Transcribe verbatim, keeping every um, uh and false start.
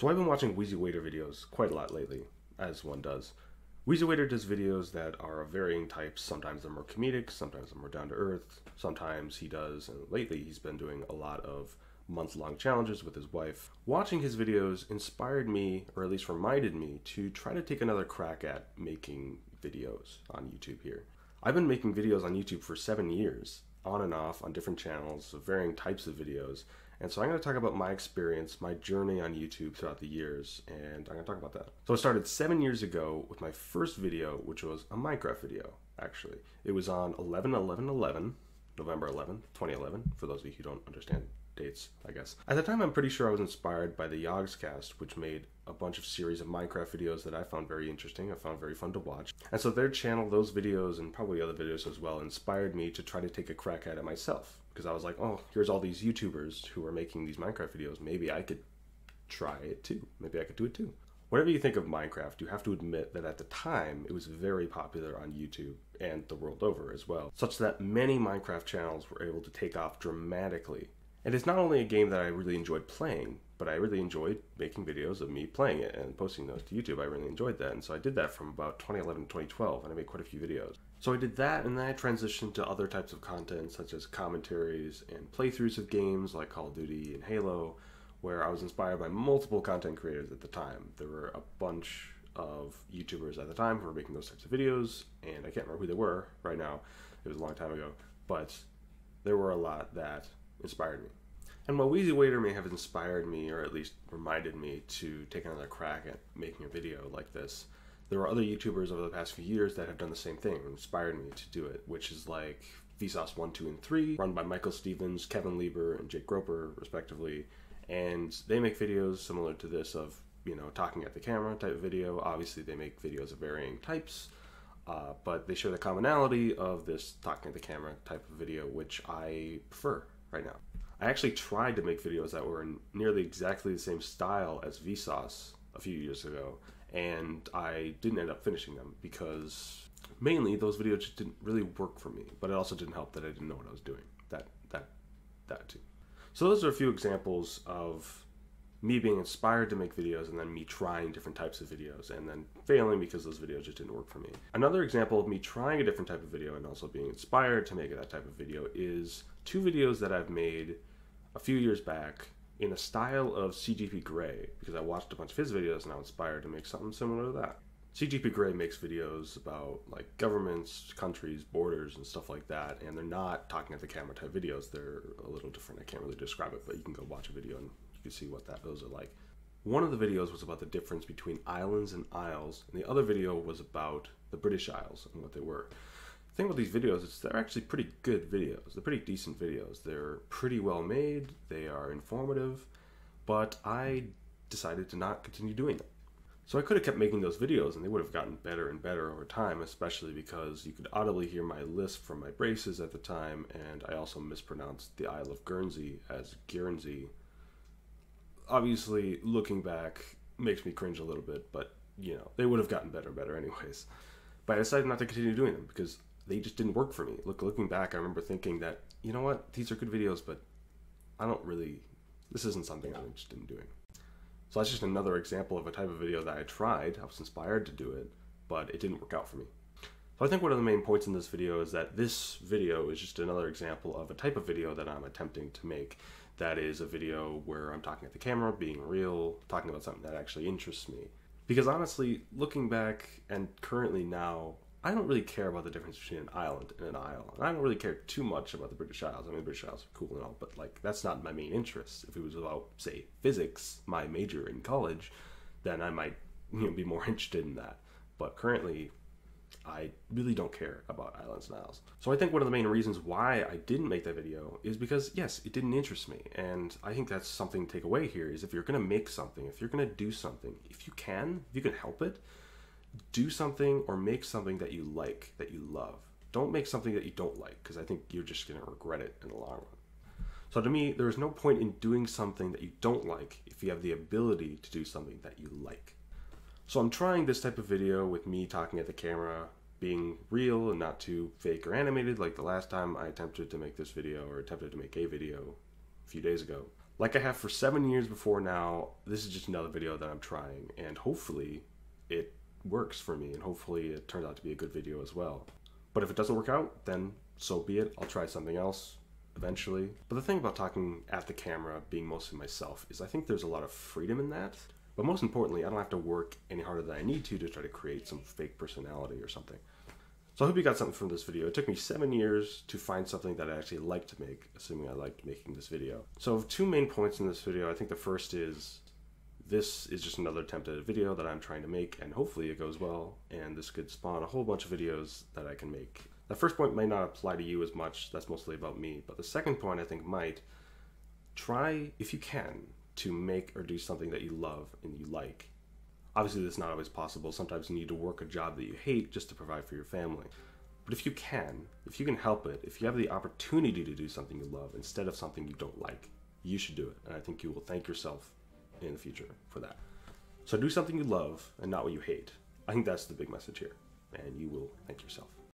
So I've been watching Wheezy Waiter videos quite a lot lately, as one does. Wheezy Waiter does videos that are of varying types. Sometimes they're more comedic, sometimes they're more down to earth, sometimes he does, and lately he's been doing a lot of month-long challenges with his wife. Watching his videos inspired me, or at least reminded me, to try to take another crack at making videos on YouTube here. I've been making videos on YouTube for seven years, on and off, on different channels, of varying types of videos, and so I'm going to talk about my experience, my journey on YouTube throughout the years, and I'm going to talk about that. So I started seven years ago with my first video, which was a Minecraft video, actually. It was on eleven eleven eleven, November eleventh, twenty eleven, for those of you who don't understand dates, I guess. At the time, I'm pretty sure I was inspired by the Yogscast, which made a bunch of series of Minecraft videos that I found very interesting, I found very fun to watch. And so their channel, those videos, and probably other videos as well, inspired me to try to take a crack at it myself. Because I was like, oh, here's all these YouTubers who are making these Minecraft videos. Maybe I could try it too. Maybe I could do it too. Whatever you think of Minecraft, you have to admit that at the time, it was very popular on YouTube and the world over as well, such that many Minecraft channels were able to take off dramatically. And it's not only a game that I really enjoyed playing, but I really enjoyed making videos of me playing it and posting those to YouTube. I really enjoyed that, and so I did that from about twenty eleven to twenty twelve, and I made quite a few videos. So I did that, and then I transitioned to other types of content, such as commentaries and playthroughs of games like Call of Duty and Halo, where I was inspired by multiple content creators at the time. There were a bunch of YouTubers at the time who were making those types of videos, and I can't remember who they were right now. It was a long time ago, but there were a lot that inspired me. And while Wheezy Waiter may have inspired me, or at least reminded me, to take another crack at making a video like this, there were other YouTubers over the past few years that have done the same thing and inspired me to do it, which is like Vsauce one, two, and three, run by Michael Stevens, Kevin Lieber, and Jake Groper, respectively. And they make videos similar to this of, you know, talking at the camera type video. Obviously, they make videos of varying types. Uh, but they share the commonality of this talking at the camera type of video, which I prefer right now. I actually tried to make videos that were in nearly exactly the same style as Vsauce a few years ago, and I didn't end up finishing them because mainly those videos just didn't really work for me, but it also didn't help that I didn't know what I was doing. That, that, that too. So those are a few examples of me being inspired to make videos and then me trying different types of videos and then failing because those videos just didn't work for me. Another example of me trying a different type of video and also being inspired to make that type of video is two videos that I've made a few years back in a style of C G P Grey, because I watched a bunch of his videos and I was inspired to make something similar to that. C G P Grey makes videos about like governments, countries, borders, and stuff like that, and they're not talking at the camera type videos. They're a little different. I can't really describe it, but you can go watch a video and you can see what that those are like. One of the videos was about the difference between islands and isles, and the other video was about the British Isles and what they were. The thing about these videos is they're actually pretty good videos. They're pretty decent videos. They're pretty well made. They are informative, but I decided to not continue doing them. So I could have kept making those videos and they would have gotten better and better over time, especially because you could audibly hear my lisp from my braces at the time, and I also mispronounced the Isle of Guernsey as Guernsey. Obviously, looking back makes me cringe a little bit, but, you know, they would have gotten better and better anyways. But I decided not to continue doing them because they just didn't work for me. Look, looking back, I remember thinking that, you know what, these are good videos, but I don't really, this isn't something I'm interested in doing. So that's just another example of a type of video that I tried. I was inspired to do it, but it didn't work out for me. So I think one of the main points in this video is that this video is just another example of a type of video that I'm attempting to make. That is a video where I'm talking at the camera, being real, talking about something that actually interests me. Because honestly, looking back and currently now, I don't really care about the difference between an island and an isle. And I don't really care too much about the British Isles. I mean, the British Isles are cool and all, but like, that's not my main interest. If it was about, say, physics, my major in college, then I might, you know, be more interested in that. But currently, I really don't care about islands and isles. So I think one of the main reasons why I didn't make that video is because, yes, it didn't interest me. And I think that's something to take away here is if you're going to make something, if you're going to do something, if you can, if you can help it, do something or make something that you like, that you love. Don't make something that you don't like, because I think you're just going to regret it in the long run. So to me, there is no point in doing something that you don't like if you have the ability to do something that you like. So I'm trying this type of video with me talking at the camera, being real and not too fake or animated like the last time I attempted to make this video or attempted to make a video a few days ago. like I have for seven years before now, this is just another video that I'm trying, and hopefully it works for me, and hopefully it turns out to be a good video as well. But if it doesn't work out, then so be it. I'll try something else eventually. But the thing about talking at the camera, being mostly myself, is I think there's a lot of freedom in that. But most importantly, I don't have to work any harder than I need to to try to create some fake personality or something. So I hope you got something from this video. It took me seven years to find something that I actually like to make, assuming I liked making this video. So two main points in this video. I think the first is this is just another attempt at a video that I'm trying to make, and hopefully it goes well, and this could spawn a whole bunch of videos that I can make. That first point might not apply to you as much. That's mostly about me. But the second point I think might. Try, if you can, to make or do something that you love and you like. Obviously, that's not always possible. Sometimes you need to work a job that you hate just to provide for your family. But if you can, if you can help it, if you have the opportunity to do something you love instead of something you don't like, you should do it. And I think you will thank yourself in the future for that. So do something you love and not what you hate. I think that's the big message here. And you will thank yourself.